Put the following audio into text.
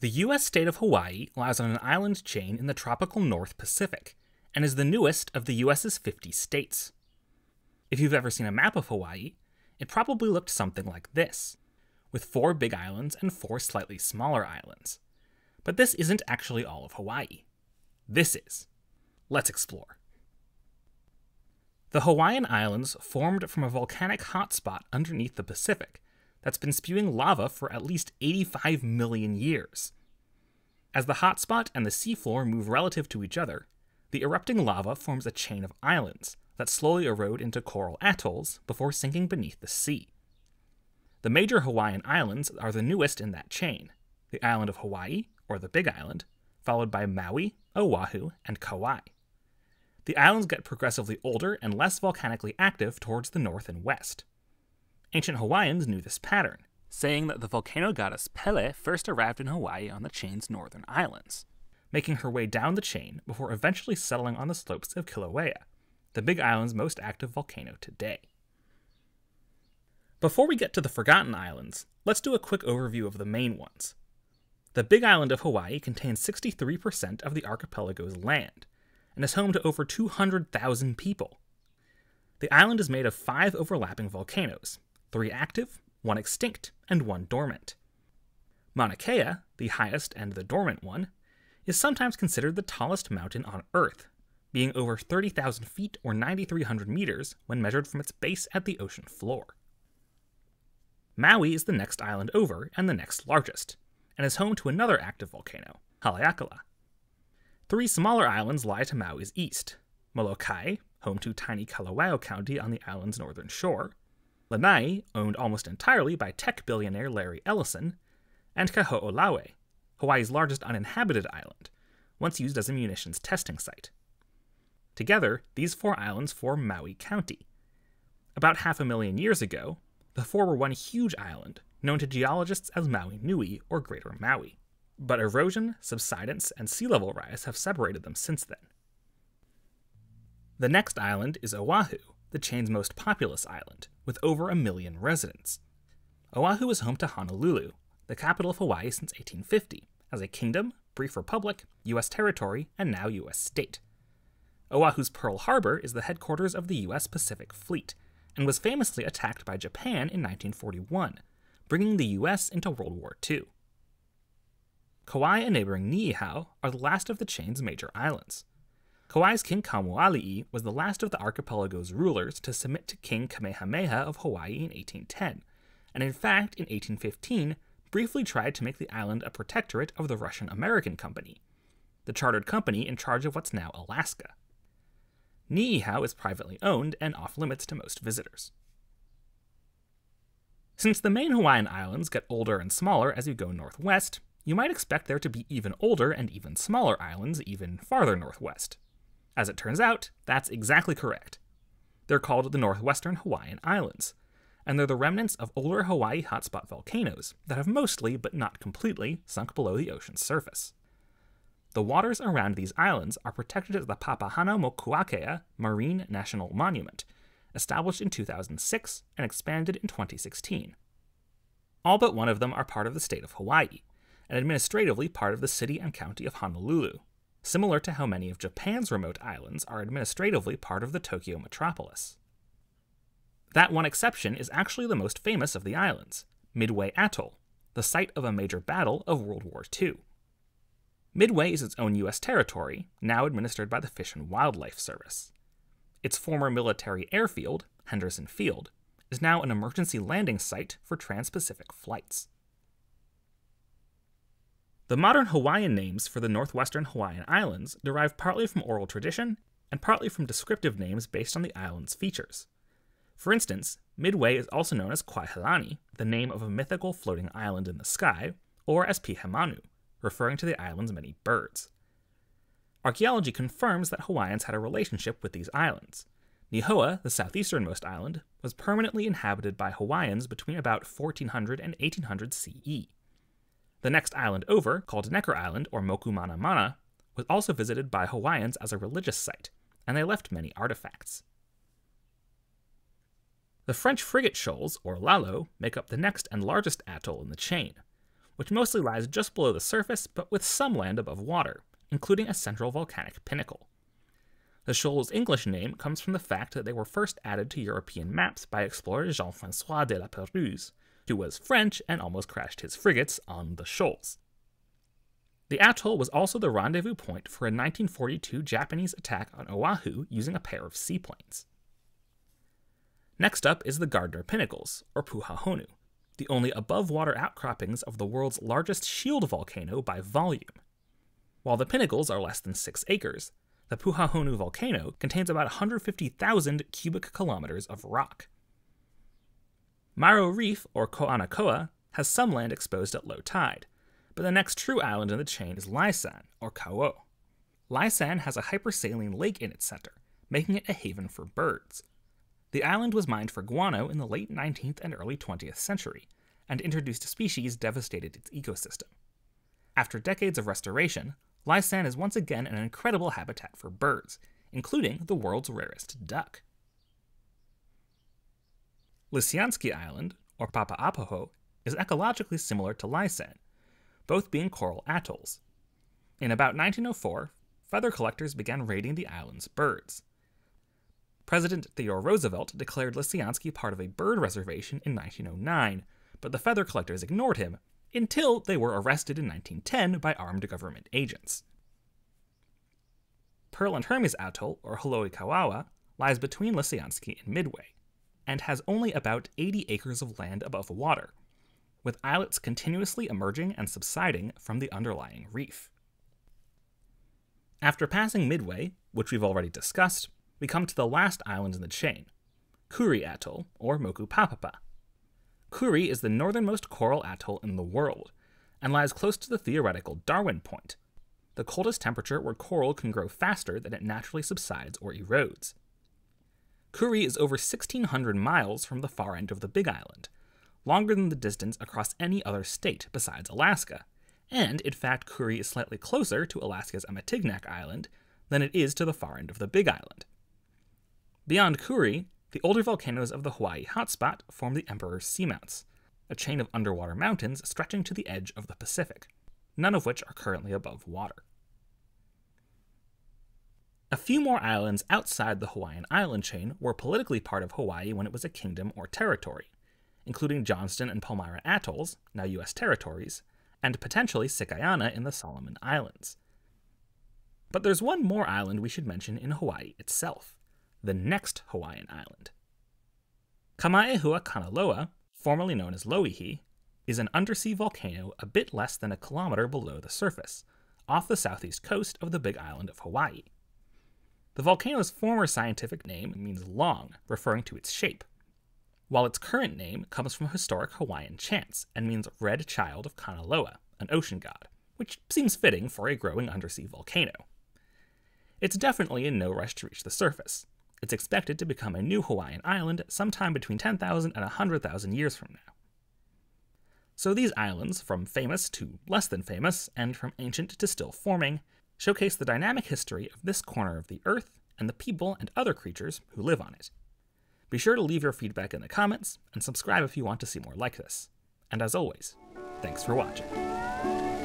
The U.S. state of Hawaii lies on an island chain in the tropical North Pacific, and is the newest of the U.S.'s 50 states. If you've ever seen a map of Hawaii, it probably looked something like this, with 4 big islands and 4 slightly smaller islands. But this isn't actually all of Hawaii. This is. Let's explore. The Hawaiian Islands formed from a volcanic hotspot underneath the Pacific that's been spewing lava for at least 85 million years. As the hotspot and the seafloor move relative to each other, the erupting lava forms a chain of islands that slowly erode into coral atolls before sinking beneath the sea. The major Hawaiian islands are the newest in that chain, the island of Hawaii, or the Big Island, followed by Maui, Oahu, and Kauai. The islands get progressively older and less volcanically active towards the north and west. Ancient Hawaiians knew this pattern, saying that the volcano goddess Pele first arrived in Hawaii on the chain's northern islands, making her way down the chain before eventually settling on the slopes of Kilauea, the Big Island's most active volcano today. Before we get to the Forgotten Islands, let's do a quick overview of the main ones. The Big Island of Hawaii contains 63% of the archipelago's land, and is home to over 200,000 people. The island is made of 5 overlapping volcanoes, 3 active, 1 extinct, and 1 dormant. Mauna Kea, the highest and the dormant one, is sometimes considered the tallest mountain on Earth, being over 30,000 feet or 9,300 meters when measured from its base at the ocean floor. Maui is the next island over and the next largest, and is home to another active volcano, Haleakala. 3 smaller islands lie to Maui's east, Molokai, home to tiny Kalawao County on the island's northern shore, Lanai, owned almost entirely by tech billionaire Larry Ellison, and Kaho'olawe, Hawaii's largest uninhabited island, once used as a munitions testing site. Together, these 4 islands form Maui County. About 500,000 years ago, the 4 were one huge island, known to geologists as Maui Nui, or Greater Maui, but erosion, subsidence, and sea level rise have separated them since then. The next island is Oahu, the chain's most populous island, with over 1 million residents. Oahu is home to Honolulu, the capital of Hawaii since 1850, as a kingdom, brief republic, U.S. territory, and now U.S. state. Oahu's Pearl Harbor is the headquarters of the U.S. Pacific Fleet, and was famously attacked by Japan in 1941, bringing the U.S. into World War II. Kauai and neighboring Niʻihau are the last of the chain's major islands. Kauai's King Kamualii was the last of the archipelago's rulers to submit to King Kamehameha of Hawaii in 1810, and in fact, in 1815, briefly tried to make the island a protectorate of the Russian-American Company, the chartered company in charge of what's now Alaska. Niʻihau is privately owned and off-limits to most visitors. Since the main Hawaiian islands get older and smaller as you go northwest, you might expect there to be even older and even smaller islands even farther northwest. As it turns out, that's exactly correct. They're called the Northwestern Hawaiian Islands, and they're the remnants of older Hawaii hotspot volcanoes that have mostly, but not completely, sunk below the ocean's surface. The waters around these islands are protected as the Papahānaumokuākea Marine National Monument, established in 2006 and expanded in 2016. All but one of them are part of the state of Hawaii, and administratively part of the city and county of Honolulu, similar to how many of Japan's remote islands are administratively part of the Tokyo metropolis. That one exception is actually the most famous of the islands, Midway Atoll, the site of a major battle of World War II. Midway is its own U.S. territory, now administered by the Fish and Wildlife Service. Its former military airfield, Henderson Field, is now an emergency landing site for trans-Pacific flights. The modern Hawaiian names for the Northwestern Hawaiian Islands derive partly from oral tradition and partly from descriptive names based on the island's features. For instance, Midway is also known as Kuaihelani, the name of a mythical floating island in the sky, or as Pihemanu, referring to the island's many birds. Archaeology confirms that Hawaiians had a relationship with these islands. Nihoa, the southeasternmost island, was permanently inhabited by Hawaiians between about 1400 and 1800 CE. The next island over, called Necker Island or Mokumanamana, was also visited by Hawaiians as a religious site, and they left many artifacts. The French Frigate Shoals, or Lalo, make up the next and largest atoll in the chain, which mostly lies just below the surface but with some land above water, including a central volcanic pinnacle. The shoal's English name comes from the fact that they were first added to European maps by explorer Jean-François de La Pérouse, who was French and almost crashed his frigates on the shoals. The atoll was also the rendezvous point for a 1942 Japanese attack on Oahu using a pair of seaplanes. Next up is the Gardner Pinnacles, or Puhahonu, the only above-water outcroppings of the world's largest shield volcano by volume. While the pinnacles are less than 6 acres, the Puhahonu volcano contains about 150,000 cubic kilometers of rock. Maro Reef, or Koanakoa, has some land exposed at low tide, but the next true island in the chain is Laysan, or Kauo. Laysan has a hypersaline lake in its center, making it a haven for birds. The island was mined for guano in the late 19th and early 20th century, and introduced species devastated its ecosystem. After decades of restoration, Laysan is once again an incredible habitat for birds, including the world's rarest duck. Lisianski Island, or Papa'apaho, is ecologically similar to Laysan, both being coral atolls. In about 1904, feather collectors began raiding the island's birds. President Theodore Roosevelt declared Lisianski part of a bird reservation in 1909, but the feather collectors ignored him, until they were arrested in 1910 by armed government agents. Pearl and Hermes Atoll, or Haleakala, lies between Lisianski and Midway, and has only about 80 acres of land above water, with islets continuously emerging and subsiding from the underlying reef. After passing Midway, which we've already discussed, we come to the last island in the chain, Kure Atoll, or Moku Papapa. Kure is the northernmost coral atoll in the world, and lies close to the theoretical Darwin point, the coldest temperature where coral can grow faster than it naturally subsides or erodes. Kure is over 1,600 miles from the far end of the Big Island, longer than the distance across any other state besides Alaska, and in fact Kure is slightly closer to Alaska's Amatignac Island than it is to the far end of the Big Island. Beyond Kure, the older volcanoes of the Hawaii hotspot form the Emperor's Seamounts, a chain of underwater mountains stretching to the edge of the Pacific, none of which are currently above water. A few more islands outside the Hawaiian island chain were politically part of Hawaii when it was a kingdom or territory, including Johnston and Palmyra Atolls, now U.S. territories, and potentially Sikayana in the Solomon Islands. But there's one more island we should mention in Hawaii itself, the next Hawaiian island. Kamaʻāhua Kanaloa, formerly known as Loihi, is an undersea volcano a bit less than a kilometer below the surface, off the southeast coast of the Big Island of Hawaii. The volcano's former scientific name means long, referring to its shape, while its current name comes from historic Hawaiian chants and means Red Child of Kanaloa, an ocean god, which seems fitting for a growing undersea volcano. It's definitely in no rush to reach the surface. It's expected to become a new Hawaiian island sometime between 10,000 and 100,000 years from now. So these islands, from famous to less than famous, and from ancient to still forming, showcase the dynamic history of this corner of the earth and the people and other creatures who live on it. Be sure to leave your feedback in the comments, and subscribe if you want to see more like this. And as always, thanks for watching.